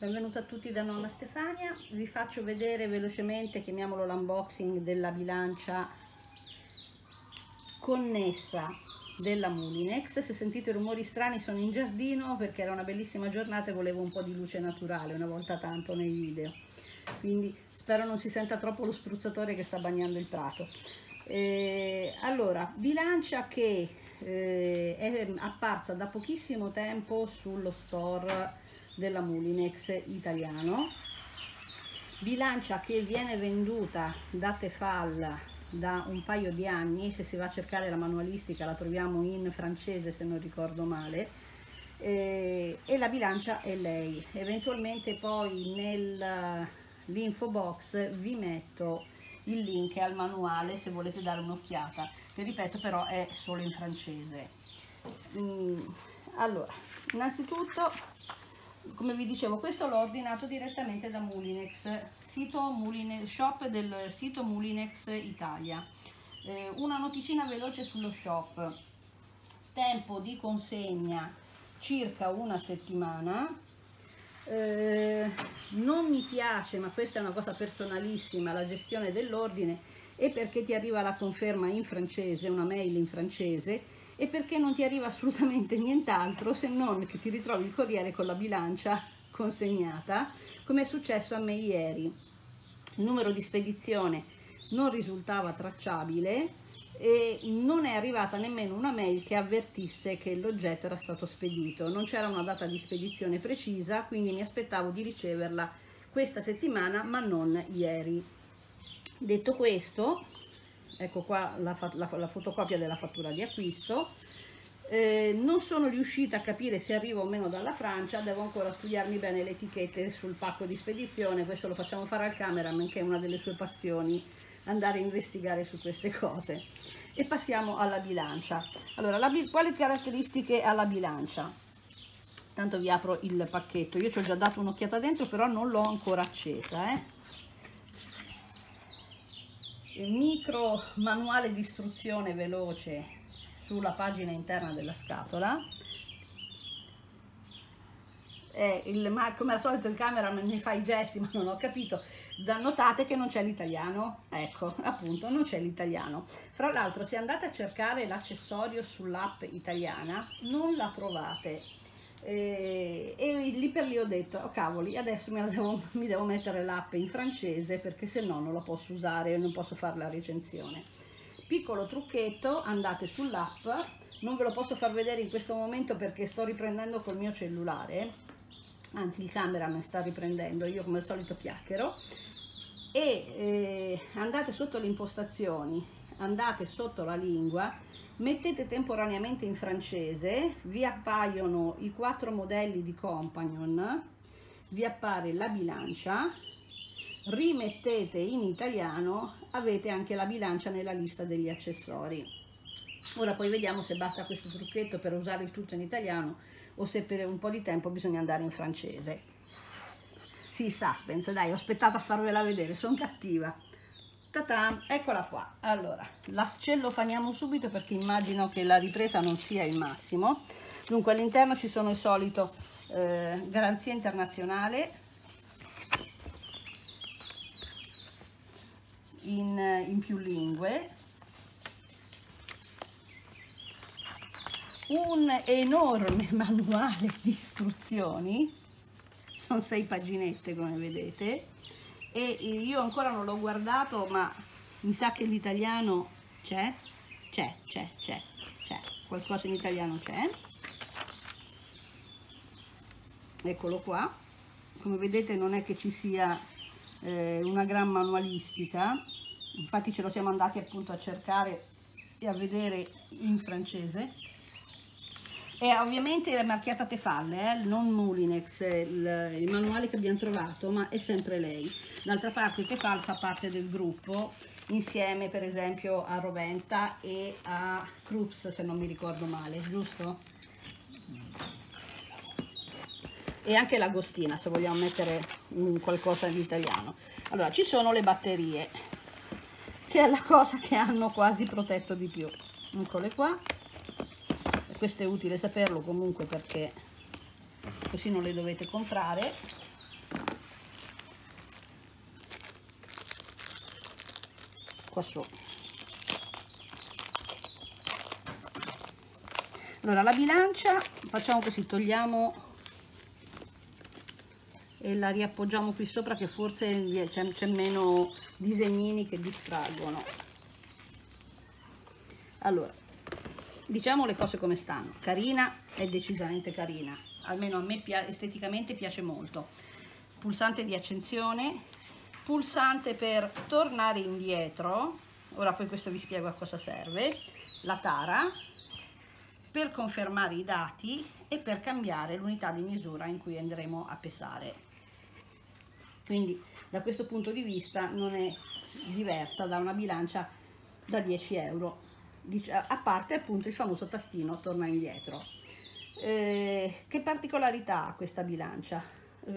Benvenuti a tutti da Nonna Stefania. Vi faccio vedere velocemente, chiamiamolo l'unboxing, della bilancia connessa della Moulinex. Se sentite rumori strani sono in giardino perché era una bellissima giornata e volevo un po' di luce naturale una volta tanto nei video, quindi spero non si senta troppo lo spruzzatore che sta bagnando il prato. Allora, bilancia che è apparsa da pochissimo tempo sullo store della Moulinex italiano, bilancia che viene venduta da Tefal da un paio di anni. Se si va a cercare la manualistica la troviamo in francese, se non ricordo male, e la bilancia è lei. Eventualmente poi nell'info box vi metto il link al manuale se volete dare un'occhiata, che ripeto però è solo in francese. Allora, innanzitutto, come vi dicevo, questo l'ho ordinato direttamente da Moulinex, shop del sito Moulinex Italia. Una noticina veloce sullo shop: tempo di consegna circa una settimana. Non mi piace, ma questa è una cosa personalissima, la gestione dell'ordine, e perché ti arriva la conferma in francese, una mail in francese, e perché non ti arriva assolutamente nient'altro se non che ti ritrovi il corriere con la bilancia consegnata, come è successo a me ieri. Il numero di spedizione non risultava tracciabile e non è arrivata nemmeno una mail che avvertisse che l'oggetto era stato spedito. Non c'era una data di spedizione precisa, quindi mi aspettavo di riceverla questa settimana, ma non ieri. Detto questo, ecco qua la fotocopia della fattura di acquisto. Non sono riuscita a capire se arriva o meno dalla Francia, devo ancora studiarmi bene le etichette sul pacco di spedizione. Questo lo facciamo fare al cameraman, che è una delle sue passioni, andare a investigare su queste cose. E passiamo alla bilancia. Allora, quali caratteristiche ha la bilancia? Tanto vi apro il pacchetto. Io ci ho già dato un'occhiata dentro, però non l'ho ancora accesa, Micro manuale di istruzione veloce sulla pagina interna della scatola. Come al solito il cameraman mi fa i gesti, ma non ho capito. Notate che non c'è l'italiano, ecco, appunto, non c'è l'italiano. Fra l'altro, se andate a cercare l'accessorio sull'app italiana non la trovate, e lì per lì ho detto: oh, cavoli, adesso mi devo mettere l'app in francese, perché se no non la posso usare, non posso fare la recensione. Piccolo trucchetto: andate sull'app, non ve lo posso far vedere in questo momento perché sto riprendendo col mio cellulare, anzi il cameraman sta riprendendo, io come al solito chiacchiero. Andate sotto le impostazioni, andate sotto la lingua, mettete temporaneamente in francese, vi appaiono i 4 modelli di Companion, vi appare la bilancia, rimettete in italiano, avete anche la bilancia nella lista degli accessori. Ora poi vediamo se basta questo trucchetto per usare il tutto in italiano o se per un po' di tempo bisogna andare in francese. Sì, suspense, dai, ho aspettato a farvela vedere, sono cattiva. Ta-ta, eccola qua. Allora, la cellofaniamo subito perché immagino che la ripresa non sia il massimo. Dunque, all'interno ci sono il solito garanzia internazionale in più lingue, un enorme manuale di istruzioni. Sono 6 paginette, come vedete, e io ancora non l'ho guardato, ma mi sa che l'italiano c'è, qualcosa in italiano c'è. Eccolo qua, come vedete non è che ci sia una gran manualistica, infatti ce lo siamo andati appunto a cercare e a vedere in francese. E ovviamente è marchiata Tefal, non Moulinex, il manuale che abbiamo trovato, ma è sempre lei. D'altra parte Tefal fa parte del gruppo, insieme per esempio a Roventa e a Krups, se non mi ricordo male, giusto? E anche l'Agostina, se vogliamo mettere qualcosa di italiano. Allora, ci sono le batterie, che è la cosa che hanno quasi protetto di più. Eccole qua. Questo è utile saperlo comunque, perché così non le dovete comprare. qua sopra. Allora la bilancia facciamo così, togliamo e la riappoggiamo qui sopra, che forse c'è meno disegnini che distraggono. Allora diciamo le cose come stanno, carina, è decisamente carina, almeno a me esteticamente piace molto. Pulsante di accensione, pulsante per tornare indietro, ora poi questo vi spiego a cosa serve, la tara, per confermare i dati e per cambiare l'unità di misura in cui andremo a pesare. Quindi da questo punto di vista non è diversa da una bilancia da 10 euro, a parte appunto il famoso tastino torna indietro. Che particolarità ha questa bilancia?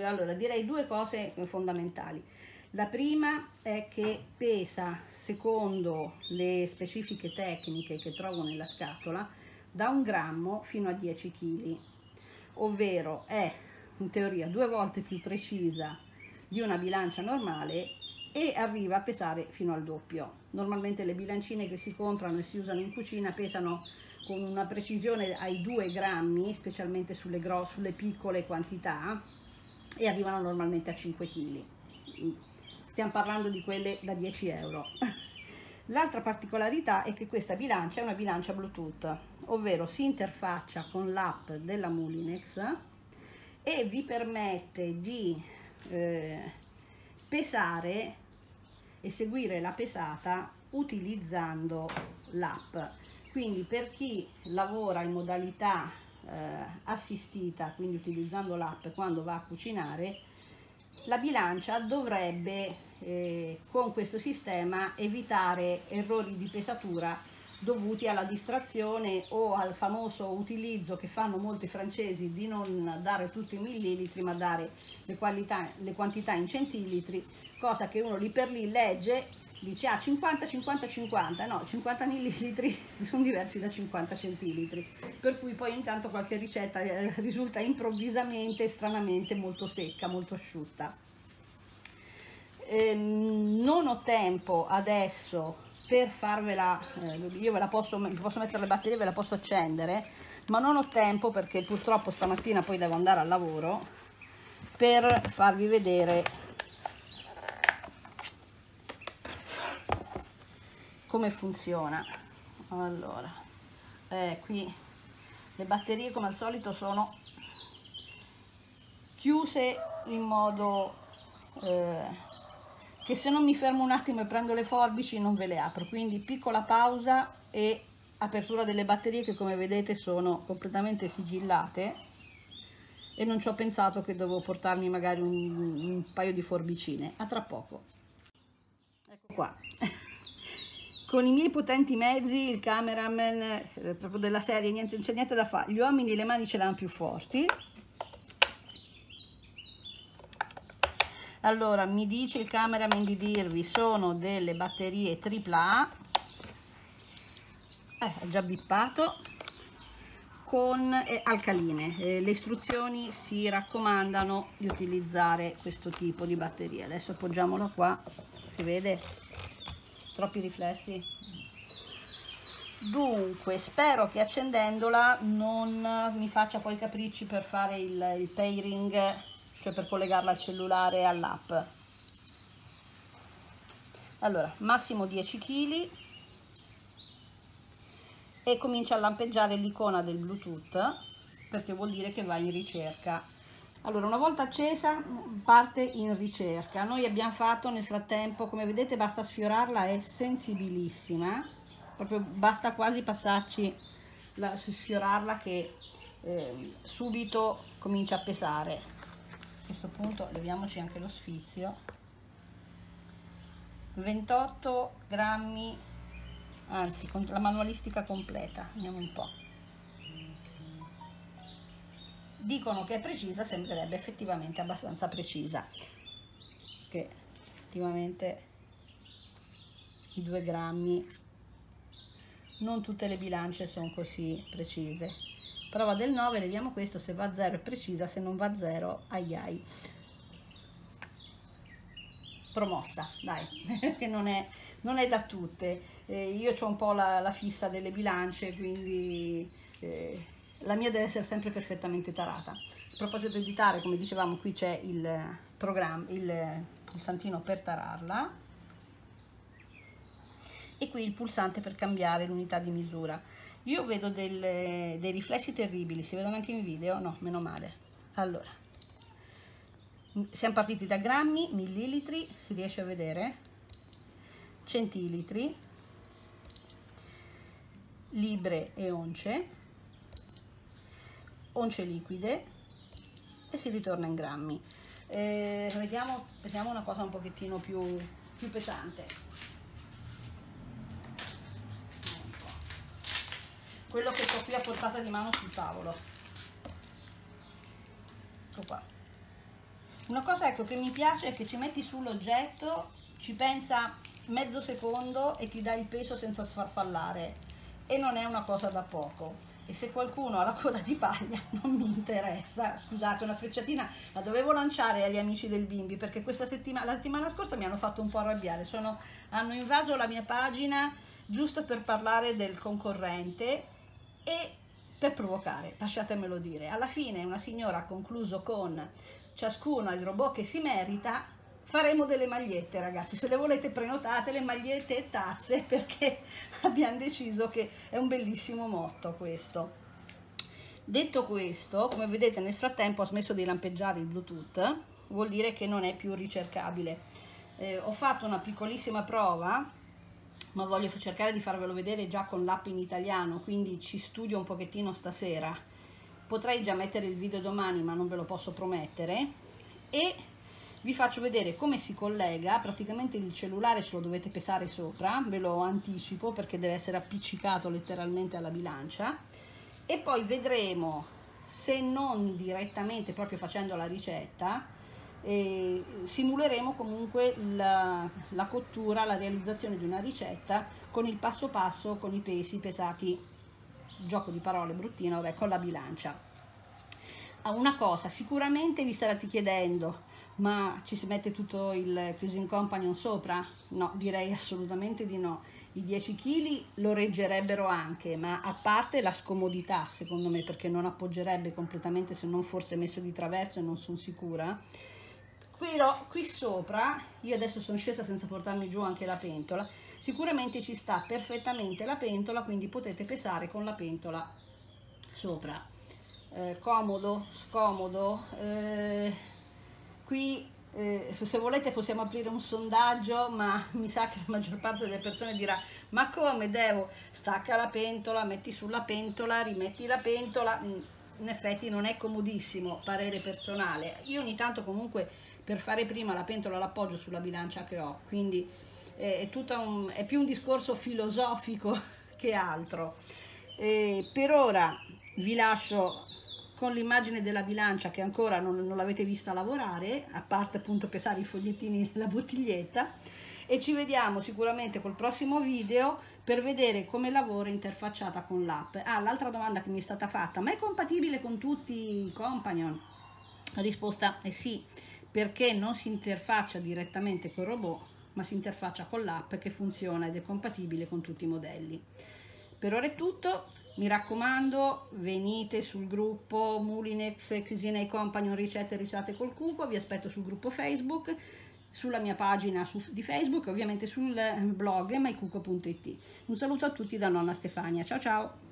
Allora direi due cose fondamentali. La prima è che pesa, secondo le specifiche tecniche che trovo nella scatola, da 1 grammo fino a 10 kg, ovvero è in teoria 2 volte più precisa di una bilancia normale e arriva a pesare fino al doppio. Normalmente le bilancine che si comprano e si usano in cucina pesano con una precisione ai 2 grammi, specialmente sulle piccole quantità, e arrivano normalmente a 5 kg. Stiamo parlando di quelle da 10 euro. L'altra particolarità è che questa bilancia è una bilancia Bluetooth, ovvero si interfaccia con l'app della Moulinex e vi permette di pesare e seguire la pesata utilizzando l'app. Quindi per chi lavora in modalità assistita, quindi utilizzando l'app quando va a cucinare, la bilancia dovrebbe con questo sistema evitare errori di pesatura dovuti alla distrazione o al famoso utilizzo che fanno molti francesi di non dare tutti i millilitri ma dare le quantità in centilitri, cosa che uno lì per lì legge, dice ah 50 50 50, no, 50 millilitri sono diversi da 50 centilitri, per cui poi intanto qualche ricetta risulta improvvisamente e stranamente molto secca, molto asciutta. Non ho tempo adesso per farvela, io vi posso mettere le batterie, ve la posso accendere, ma non ho tempo perché purtroppo stamattina poi devo andare al lavoro, per farvi vedere come funziona. Allora qui le batterie come al solito sono chiuse in modo che se non mi fermo un attimo e prendo le forbici non ve le apro, quindi piccola pausa e apertura delle batterie, che come vedete sono completamente sigillate e non ci ho pensato che dovevo portarmi magari un paio di forbicine. A tra poco. Ecco qua. Con i miei potenti mezzi, il cameraman proprio della serie, niente, non c'è niente da fare, gli uomini le mani ce l'hanno più forti. Allora mi dice il cameraman di dirvi sono delle batterie AAA, ho già bippato, con alcaline, le istruzioni si raccomandano di utilizzare questo tipo di batterie. Adesso appoggiamolo qua, si vede? Troppi riflessi. Dunque spero che accendendola non mi faccia poi capricci per fare il pairing, cioè per collegarla al cellulare e all'app. Allora massimo 10 kg e comincia a lampeggiare l'icona del Bluetooth, perché vuol dire che va in ricerca. Allora una volta accesa parte in ricerca. Noi abbiamo fatto nel frattempo, come vedete basta sfiorarla, è sensibilissima, proprio basta quasi passarci sfiorarla che subito comincia a pesare. A questo punto leviamoci anche lo sfizio. 28 grammi, anzi con la manualistica completa, andiamo un po'. Dicono che è precisa, sembrerebbe effettivamente abbastanza precisa, che effettivamente i 2 grammi, non tutte le bilance sono così precise. Prova del 9, leviamo questo, se va a 0 è precisa, se non va a 0 ai ai. promossa, dai, perché non è da tutte. Io ho un po' la fissa delle bilance, quindi la mia deve essere sempre perfettamente tarata. A proposito di tare, come dicevamo, qui c'è il programma, il santino per tararla, e qui il pulsante per cambiare l'unità di misura. Io vedo dei riflessi terribili, si vedono anche in video? No, meno male. Allora, siamo partiti da grammi, millilitri, si riesce a vedere, centilitri, libre e once, once liquide, e si ritorna in grammi. Vediamo una cosa un pochettino più pesante. Quello che ho qui a portata di mano sul tavolo, ecco qua. Una cosa, ecco, che mi piace è che ci metti sull'oggetto, ci pensa mezzo secondo e ti dà il peso senza sfarfallare, e non è una cosa da poco. E se qualcuno ha la coda di paglia, non mi interessa, scusate, una frecciatina la dovevo lanciare agli amici del Bimbi, perché questa settimana, la settimana scorsa, mi hanno fatto un po' arrabbiare. Hanno invaso la mia pagina giusto per parlare del concorrente e per provocare, lasciatemelo dire. Alla fine una signora ha concluso con: ciascuno ha il robot che si merita, faremo delle magliette, ragazzi, se le volete prenotate, le magliette e tazze, perché abbiamo deciso che è un bellissimo motto questo. Detto questo, come vedete nel frattempo ha smesso di lampeggiare il Bluetooth, vuol dire che non è più ricercabile. Ho fatto una piccolissima prova, ma voglio cercare di farvelo vedere già con l'app in italiano, quindi ci studio un pochettino stasera. Potrei già mettere il video domani, ma non ve lo posso promettere, e vi faccio vedere come si collega. Praticamente il cellulare ce lo dovete pesare sopra, ve lo anticipo, perché deve essere appiccicato letteralmente alla bilancia, e poi vedremo, se non direttamente proprio facendo la ricetta, e simuleremo comunque la cottura, la realizzazione di una ricetta con il passo passo, con i pesi pesati, gioco di parole bruttino, vabbè, con la bilancia. Una cosa sicuramente vi starete chiedendo: ma ci si mette tutto il Cuisine Companion sopra? No, direi assolutamente di no. I 10 kg lo reggerebbero anche, ma a parte la scomodità, secondo me, perché non appoggerebbe completamente, se non forse messo di traverso, e non sono sicura. Qui sopra, io adesso sono scesa senza portarmi giù anche la pentola, sicuramente ci sta perfettamente la pentola, quindi potete pesare con la pentola sopra. Comodo, scomodo. Qui, se volete, possiamo aprire un sondaggio, ma mi sa che la maggior parte delle persone dirà: ma come devo? Stacca la pentola, metti sulla pentola, rimetti la pentola. In effetti non è comodissimo, parere personale. Io ogni tanto comunque, per fare prima la pentola, l'appoggio sulla bilancia che ho, quindi è più un discorso filosofico che altro. Per ora vi lascio con l'immagine della bilancia, che ancora non l'avete vista lavorare, a parte appunto pesare i fogliettini nella bottiglietta, e ci vediamo sicuramente col prossimo video per vedere come lavora interfacciata con l'app. L'altra domanda che mi è stata fatta: ma è compatibile con tutti i Companion? La risposta è sì, perché non si interfaccia direttamente col robot, ma si interfaccia con l'app, che funziona ed è compatibile con tutti i modelli. Per ora è tutto, mi raccomando, venite sul gruppo Moulinex Cuisine Companion ricette e risate col cuco, vi aspetto sul gruppo Facebook, sulla mia pagina di Facebook, ovviamente sul blog mycuco.it. Un saluto a tutti da Nonna Stefania, ciao ciao!